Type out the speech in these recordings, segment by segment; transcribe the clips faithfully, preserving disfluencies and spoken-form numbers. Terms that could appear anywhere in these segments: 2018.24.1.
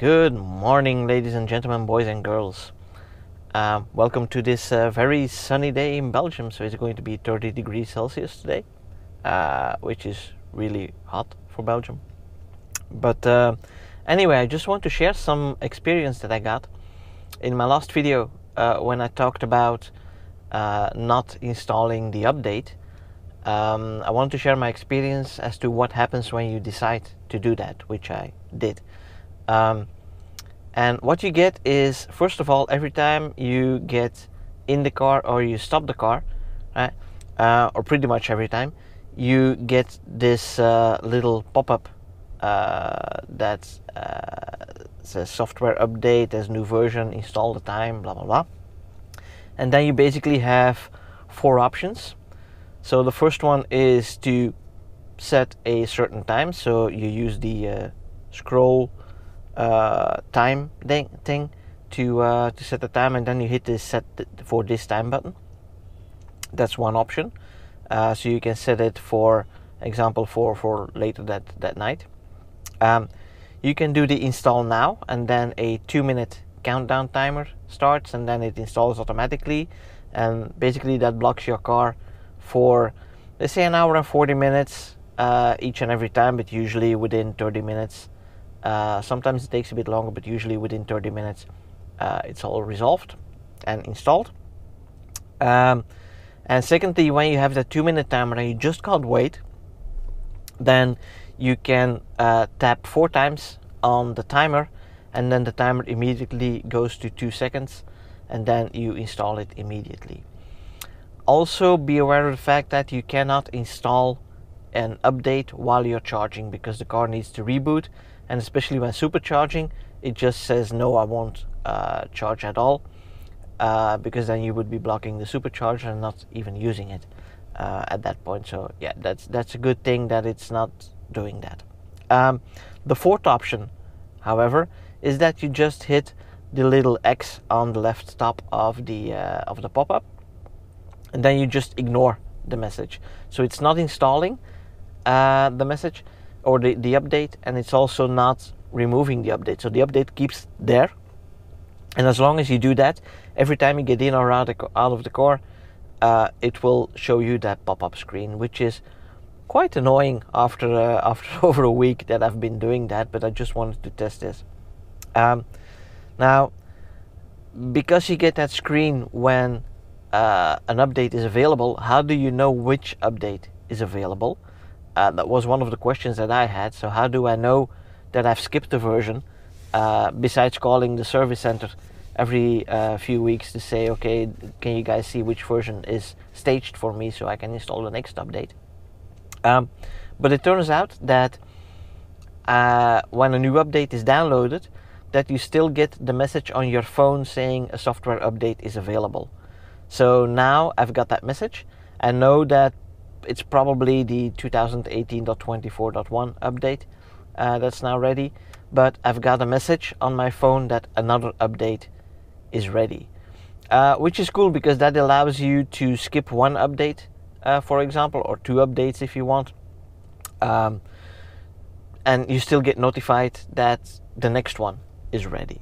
Good morning, ladies and gentlemen, boys and girls. Uh, welcome to this uh, very sunny day in Belgium. So it's going to be thirty degrees Celsius today, uh, which is really hot for Belgium. But uh, anyway, I just want to share some experience that I got in my last video uh, when I talked about uh, not installing the update. Um, I want to share my experience as to what happens when you decide to do that, which I did. Um, and what you get is, first of all, every time you get in the car or you stop the car, right, uh, or pretty much every time, you get this uh, little pop-up uh, that uh, says software update, there's new version, install the time, blah, blah, blah. And then you basically have four options. So the first one is to set a certain time, so you use the uh, scroll Uh, time thing, thing to uh, to set the time, and then you hit this set th for this time button. That's one option. Uh, so you can set it, for example, for for later that that night. Um, you can do the install now, and then a two minute countdown timer starts, and then it installs automatically. And basically that blocks your car for, let's say, an hour and forty minutes uh, each and every time, but usually within thirty minutes. Uh, sometimes it takes a bit longer, but usually within thirty minutes uh, it's all resolved and installed. Um, and secondly, when you have that two minute timer and you just can't wait, then you can uh, tap four times on the timer, and then the timer immediately goes to two seconds, and then you install it immediately. Also be aware of the fact that you cannot install an update while you're charging, because the car needs to reboot, and especially when supercharging, it just says no, I won't uh, charge at all, uh, because then you would be blocking the supercharger and not even using it uh, at that point. So yeah, that's that's a good thing that it's not doing that. Um, the fourth option, however, is that you just hit the little X on the left top of the uh, of the pop-up, and then you just ignore the message. So it's not installing uh, the message or the, the update, and it's also not removing the update. So the update keeps there, and as long as you do that, every time you get in or out of the car, uh, it will show you that pop-up screen, which is quite annoying after, uh, after over a week that I've been doing that, but I just wanted to test this. Um, now, because you get that screen when uh, an update is available, how do you know which update is available? Uh, that was one of the questions that I had. So how do I know that I've skipped a version, uh, besides calling the service center every uh, few weeks to say, okay, can you guys see which version is staged for me so I can install the next update? Um, but it turns out that uh, when a new update is downloaded, that you still get the message on your phone saying a software update is available. So now I've got that message and know that it's probably the two thousand eighteen point twenty-four point one update uh, that's now ready, but I've got a message on my phone that another update is ready, uh, which is cool because that allows you to skip one update, uh, for example, or two updates if you want, um, and you still get notified that the next one is ready.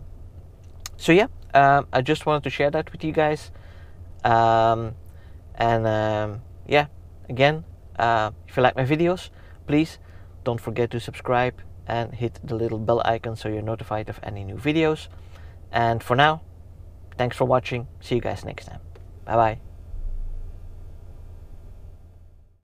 So yeah, um, I just wanted to share that with you guys, um, and um, yeah. Again, uh, if you like my videos, please don't forget to subscribe and hit the little bell icon so you're notified of any new videos. And for now, thanks for watching. See you guys next time. Bye bye.